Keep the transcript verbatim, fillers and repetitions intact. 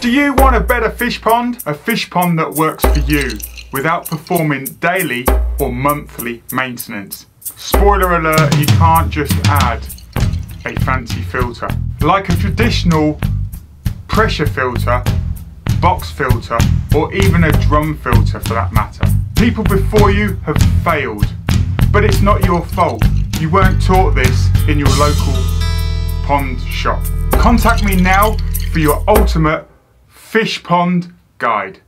Do you want a better fish pond? A fish pond that works for you without performing daily or monthly maintenance. Spoiler alert, you can't just add a fancy filter. Like a traditional pressure filter, box filter, or even a drum filter for that matter. People before you have failed, but it's not your fault. You weren't taught this in your local pond shop. Contact me now for your ultimate fish pond guide.